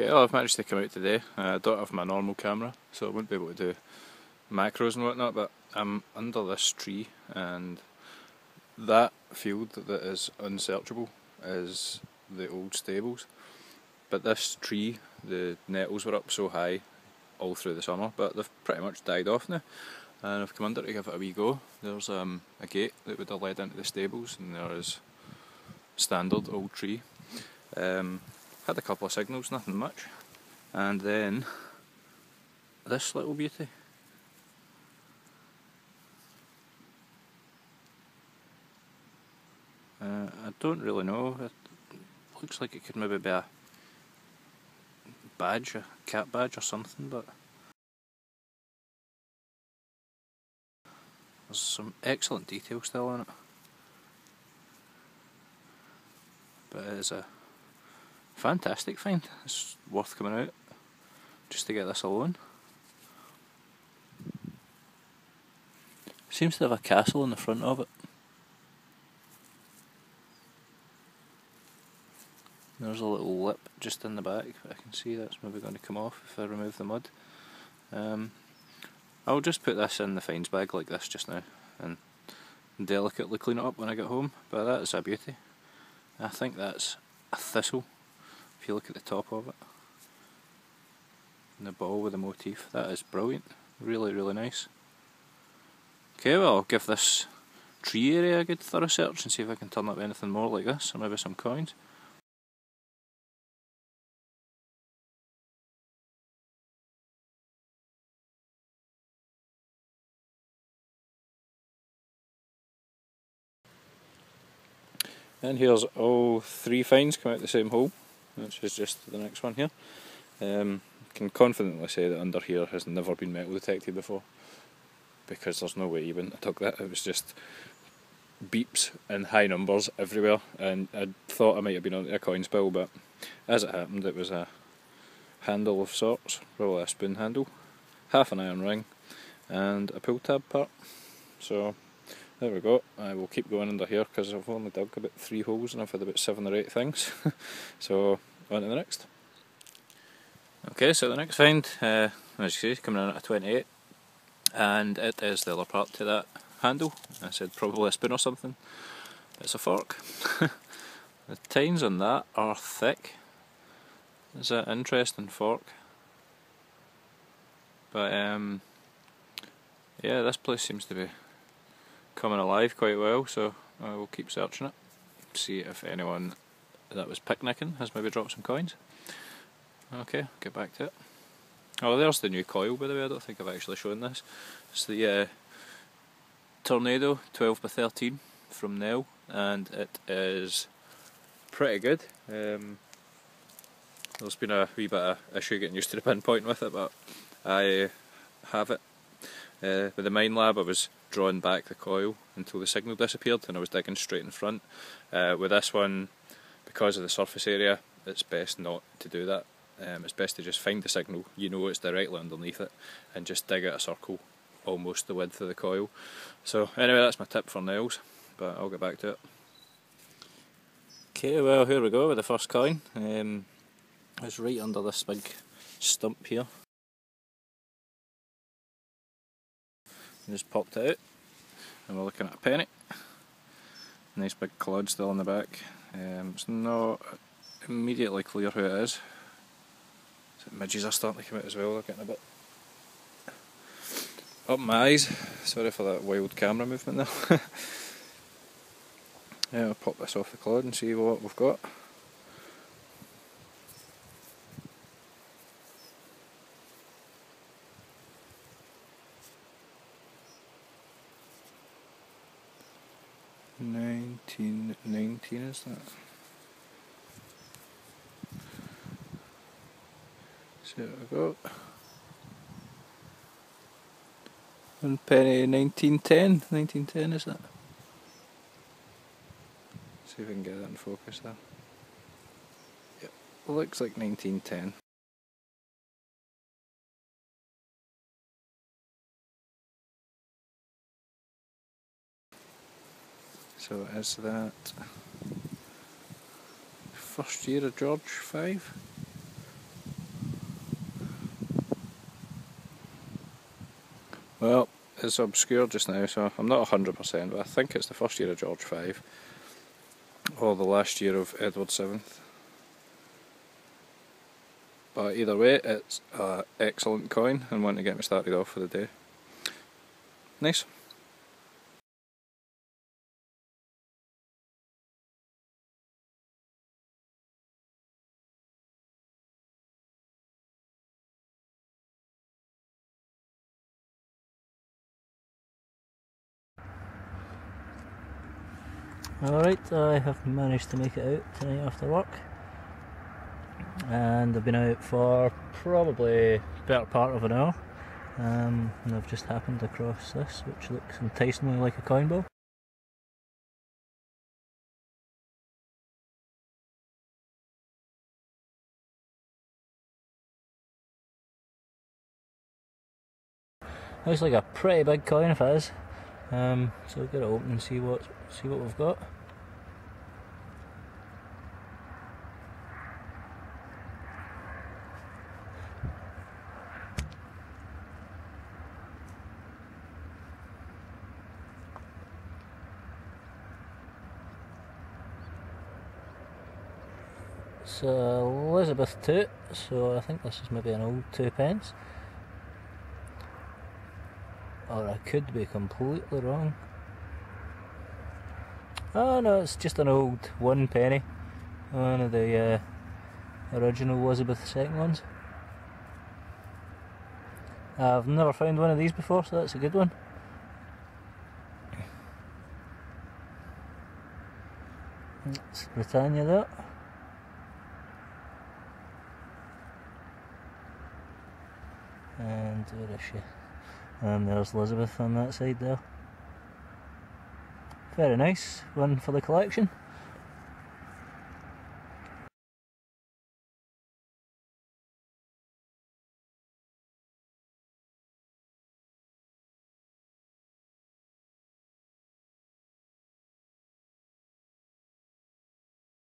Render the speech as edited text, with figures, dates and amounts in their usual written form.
kettle. I've managed to come out today. I don't have my normal camera, so I wouldn't be able to do macros and whatnot, but I'm under this tree, and that field that is unsearchable is the old stables. But this tree, the nettles were up so high all through the summer, but they've pretty much died off now, and I've come under to give it a wee go. There's a gate that would have led into the stables, and there is standard old tree. Had a couple of signals, nothing much, and then this little beauty. I don't really know, it looks like it could maybe be a badge, a cat badge or something, but there's some excellent detail still on it. But it is a fantastic find. It's worth coming out just to get this alone. Seems to have a castle in the front of it. There's a little lip just in the back, but I can see that's maybe going to come off if I remove the mud. I'll just put this in the finds bag like this just now and delicately clean it up when I get home, but that is a beauty. I think that's a thistle, if you look at the top of it. And the ball with the motif, that is brilliant, really really nice. Okay, well I'll give this tree area a good thorough search and see if I can turn up anything more like this, or maybe some coins. And here's all three finds come out of the same hole, which is just the next one here. I can confidently say that under here has never been metal detected before, because there's no way you wouldn't have dug that. It was just beeps and high numbers everywhere, and I thought I might have been onto a coin spill, but as it happened it was a handle of sorts, probably a spoon handle, half an iron ring and a pull tab part. So there we go, I will keep going under here because I've only dug about 3 holes and I've had about 7 or 8 things. So, on to the next. Okay, so the next find, as you see, coming in at a 28, and it is the other part to that handle. I said probably a spoon or something. It's a fork. The tines on that are thick. It's an interesting fork. But, yeah, this place seems to be coming alive quite well, so I will keep searching it, see if anyone that was picnicking has maybe dropped some coins. Okay, get back to it. Oh, there's the new coil, by the way. I don't think I've actually shown this. It's the Tornado 12x13 from Neil, and it is pretty good. There's been a wee bit of issue getting used to the pinpoint with it, but I have it. With the mine lab I was drawing back the coil until the signal disappeared and I was digging straight in front. With this one, because of the surface area, it's best not to do that. It's best to just find the signal, you know it's directly underneath it, and just dig out a circle almost the width of the coil. So anyway, that's my tip for nails, but I'll get back to it. Okay, well here we go with the first coin. It's right under this big stump here. Just popped it out, and we're looking at a penny. Nice big clod still on the back. It's not immediately clear who it is. So midges are starting to come out as well, they're getting a bit up my eyes. Sorry for that wild camera movement there. Yeah, I'll pop this off the clod and see what we've got. Is that? So we go. 1 penny, 1910. 1910 is that? See if we can get that in focus there. Yep, looks like 1910. So is that first year of George V? Well, it's obscure just now, so I'm not 100%, but I think it's the first year of George V, or the last year of Edward VII. But either way, it's an excellent coin, and one to get me started off for the day. Nice. Alright, I have managed to make it out tonight after work, and I've been out for probably the better part of an hour, and I've just happened across this, which looks enticingly like a coin ball. Looks like a pretty big coin if it is. So we'll get it open and see what we've got. It's Elizabeth II, so I think this is maybe an old 2 pence. Or I could be completely wrong. Oh no, it's just an old 1 penny. One of the original Elizabeth II ones. I've never found one of these before, so that's a good one. It's Britannia though. And where is she? And there's Elizabeth on that side there. Very nice, one for the collection.